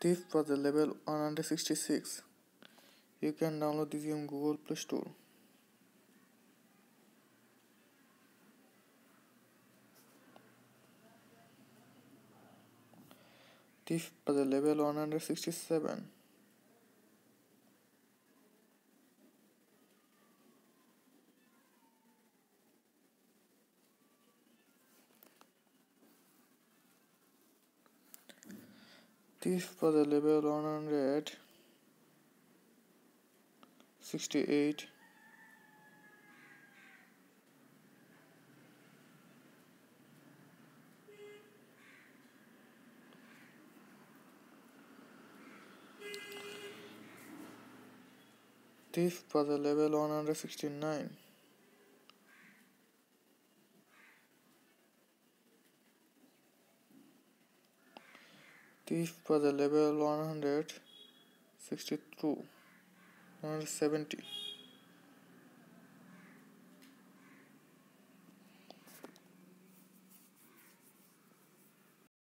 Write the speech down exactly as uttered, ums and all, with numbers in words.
Thief Puzzle level one hundred sixty-six. You can download this game on Google Play Store. Thief Puzzle level one hundred sixty-seven. Thief Puzzle level one hundred sixty-eight. Thief Puzzle level one hundred sixty-nine. Thief Puzzle level one hundred sixty-two, one hundred seventy.